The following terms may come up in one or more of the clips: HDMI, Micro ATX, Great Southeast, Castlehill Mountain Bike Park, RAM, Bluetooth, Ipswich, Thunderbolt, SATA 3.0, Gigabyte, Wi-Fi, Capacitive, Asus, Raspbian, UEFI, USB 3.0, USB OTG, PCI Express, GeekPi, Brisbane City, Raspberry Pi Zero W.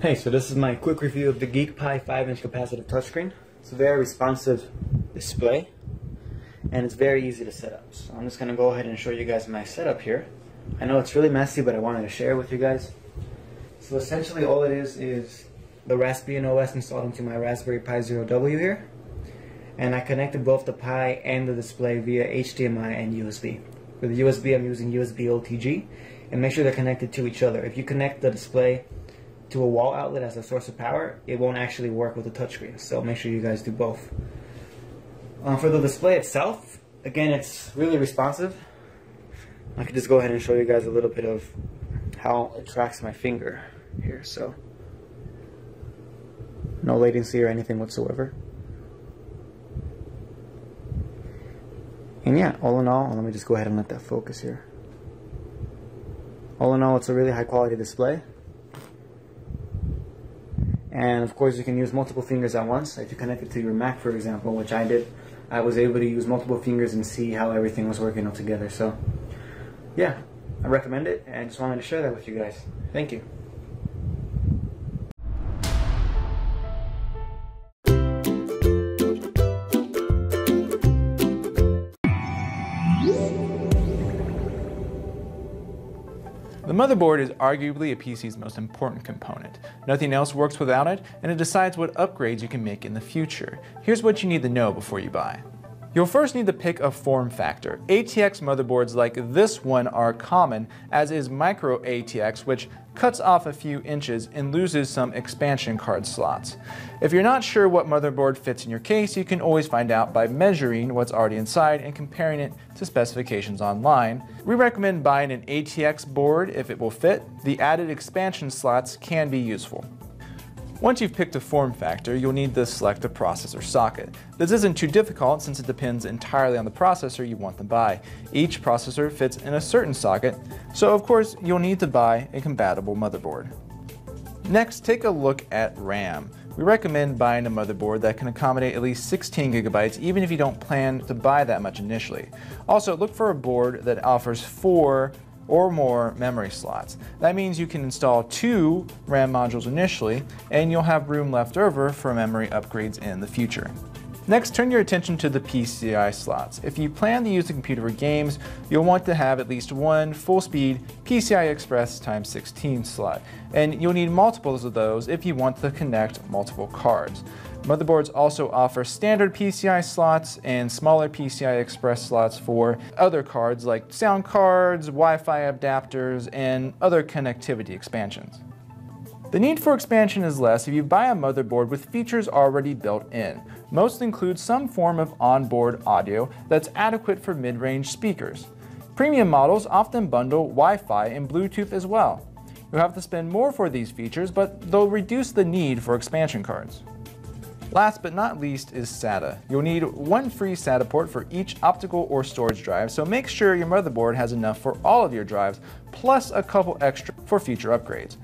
Hey, so this is my quick review of the GeekPi 5-inch capacitive touchscreen. It's a very responsive display, and it's very easy to set up. So I'm just going to go ahead and show you guys my setup here. I know it's really messy, but I wanted to share it with you guys. So essentially all it is the Raspbian OS installed into my Raspberry Pi Zero W here. And I connected both the Pi and the display via HDMI and USB. For the USB, I'm using USB OTG, and make sure they're connected to each other. If you connect the display to a wall outlet as a source of power, it won't actually work with the touchscreen, so make sure you guys do both. For the display itself, again, it's really responsive. I could just go ahead and show you guys a little bit of how it tracks my finger here, so no latency or anything whatsoever. And yeah, all in all, let me just go ahead and let that focus here. All in all, it's a really high quality display. And of course you can use multiple fingers at once. If you connect it to your Mac, for example, which I did, I was able to use multiple fingers and see how everything was working all together. So yeah, I recommend it, and just wanted to share that with you guys. Thank you. The motherboard is arguably a PC's most important component. Nothing else works without it, and it decides what upgrades you can make in the future. Here's what you need to know before you buy. You'll first need to pick a form factor. ATX motherboards like this one are common, as is Micro ATX, which cuts off a few inches and loses some expansion card slots. If you're not sure what motherboard fits in your case, you can always find out by measuring what's already inside and comparing it to specifications online. We recommend buying an ATX board if it will fit. The added expansion slots can be useful. Once you've picked a form factor, you'll need to select a processor socket. This isn't too difficult since it depends entirely on the processor you want to buy. Each processor fits in a certain socket, so of course you'll need to buy a compatible motherboard. Next, take a look at RAM. We recommend buying a motherboard that can accommodate at least 16 gigabytes, even if you don't plan to buy that much initially. Also, look for a board that offers 4 or more memory slots. That means you can install 2 RAM modules initially, and you'll have room left over for memory upgrades in the future. Next, turn your attention to the PCI slots. If you plan to use the computer for games, you'll want to have at least one full-speed PCI Express x16 slot, and you'll need multiples of those if you want to connect multiple cards. Motherboards also offer standard PCI slots and smaller PCI Express slots for other cards like sound cards, Wi-Fi adapters, and other connectivity expansions. The need for expansion is less if you buy a motherboard with features already built in. Most include some form of onboard audio that's adequate for mid-range speakers. Premium models often bundle Wi-Fi and Bluetooth as well. You'll have to spend more for these features, but they'll reduce the need for expansion cards. Last but not least is SATA. You'll need one free SATA port for each optical or storage drive, so make sure your motherboard has enough for all of your drives, plus a couple extra for future upgrades.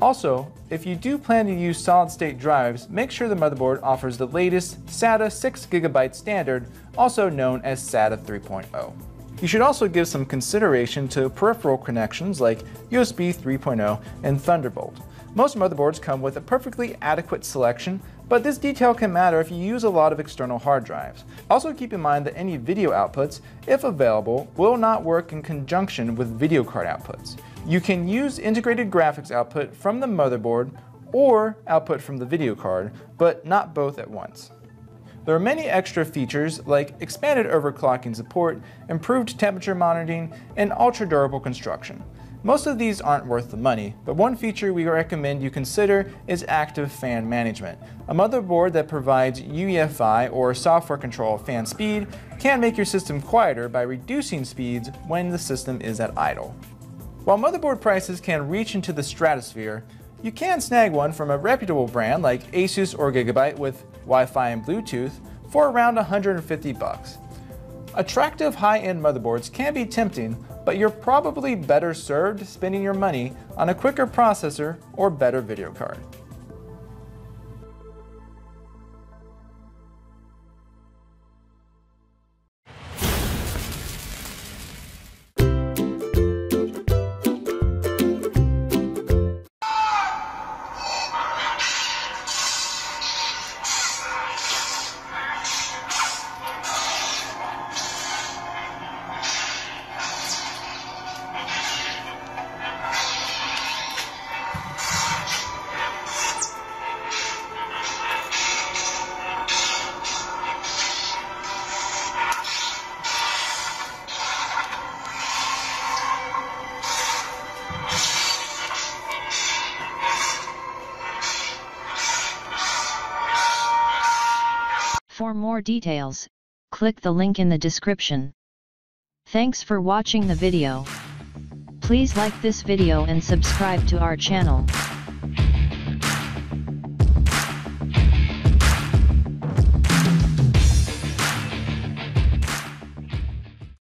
Also, if you do plan to use solid-state drives, make sure the motherboard offers the latest SATA 6GB standard, also known as SATA 3.0. You should also give some consideration to peripheral connections like USB 3.0 and Thunderbolt. Most motherboards come with a perfectly adequate selection, but this detail can matter if you use a lot of external hard drives. Also keep in mind that any video outputs, if available, will not work in conjunction with video card outputs. You can use integrated graphics output from the motherboard or output from the video card, but not both at once. There are many extra features like expanded overclocking support, improved temperature monitoring, and ultra-durable construction. Most of these aren't worth the money, but one feature we recommend you consider is active fan management. A motherboard that provides UEFI or software control of fan speed can make your system quieter by reducing speeds when the system is at idle. While motherboard prices can reach into the stratosphere, you can snag one from a reputable brand like Asus or Gigabyte with Wi-Fi and Bluetooth for around $150. Attractive high-end motherboards can be tempting, but you're probably better served spending your money on a quicker processor or better video card. For more details, click the link in the description. Thanks for watching the video. Please like this video and subscribe to our channel.